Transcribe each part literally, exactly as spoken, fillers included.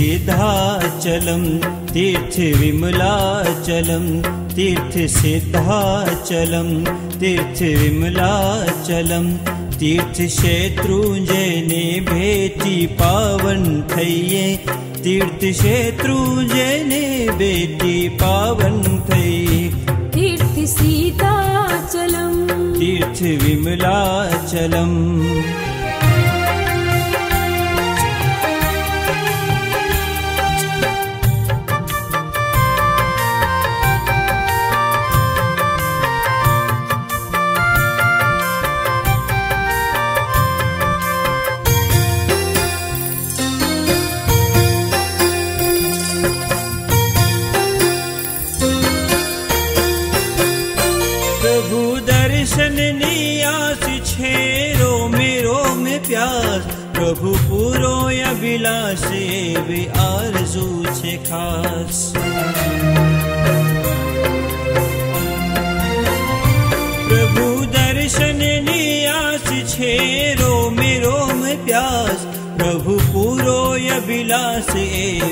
सिद्धाचलम तीर्थ विमलाचलम तीर्थ सिद्धाचलम तीर्थ विमलाचलम तीर्थ शत्रुंजयने भेटी पावन थइये तीर्थ शत्रुंजयने भेटी पावन थइये तीर्थ सीताचलम तीर्थ विमलाचलम प्रभु पूरो अभिलाषे वे आरजू छे खास प्रभु दर्शन नी आस छे रोम रोम प्यास प्रभु पूरो अभिलाषे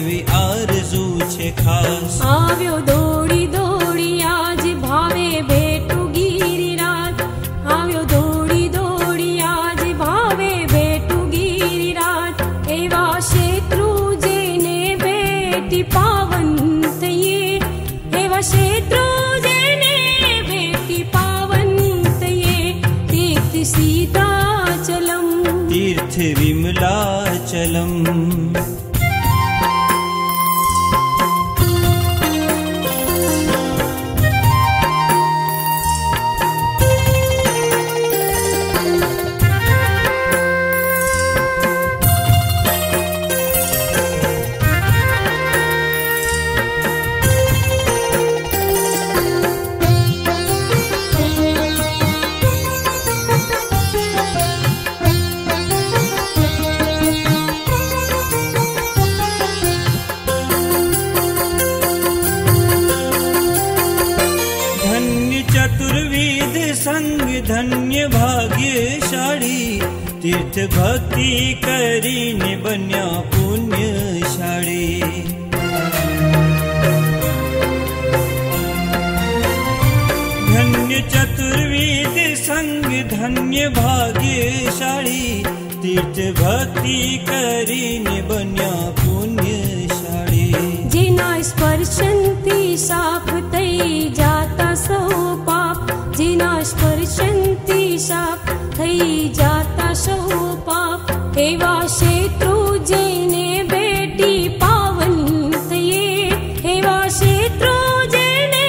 वे आरजू छे खास आव्यो दौड़ी दौड़ी आज भावे भेटू गिरिराज आव्यो दौड़ी दौड़ी आज भावे तीर्थ विमलाचलम धन्य भाग्यशाली तीर्थ भक्ति करीने बन्या पुण्यशाली धन्य चतुर्विद संग धन्य भाग्यशाली तीर्थ भक्ति करीने बन्या पुण्यशाली जिना स्पर्शंती साफ तई जाता सो पाप जिना स्पर्शंती शाप थई जाता सौ पाप एवा शत्रु जैने बेटी पावन तये एवा शत्रु जैने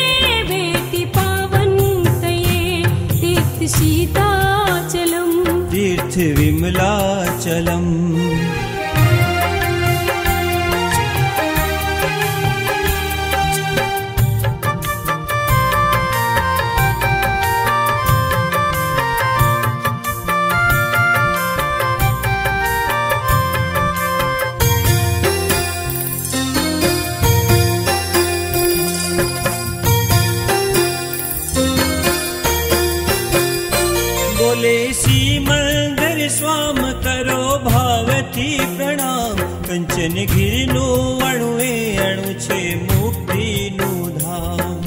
बेटी पावन तये तीर्थ सीताचलम तीर्थ विमलाचलम कंचन गिरिनु अणुए अणु छे मुक्तिनु धाम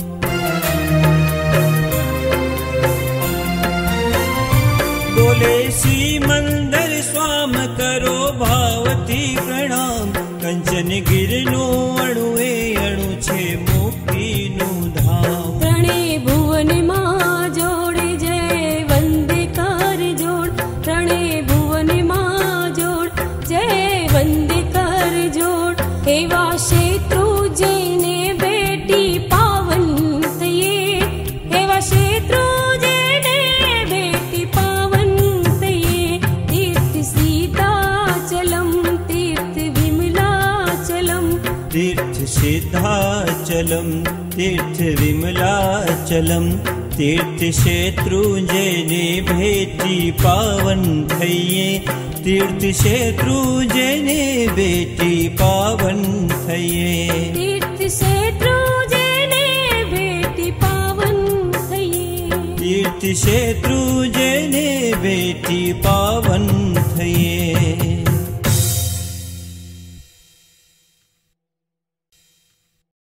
बोले सी मंदिर स्वाम करो भावती प्रणाम कंचन गिरिनु अणुए अणु छे मुक्तिनु धाम प्रणे भुवन मा जोड़े जय वंदे कार जोड़ प्रणे भुवन मा जोड़ जय वंदे कर जोड़ एवा शत्रु जैने बेटी पावन तये एवा शत्रु जैने बेटी पावन तये तीर्थ सीताचलम तीर्थ विमलाचलम तीर्थ सिद्धाचलम तीर्थ विमलाचलम तीर्थ शत्रुंजयने भेटी पावन थइये तीर्थ शत्रुंजयने भेटी पावन थइये तीर्थ शत्रुंजयने भेटी पावन थइये तीर्थ शत्रुंजयने भेटी पावन थइये।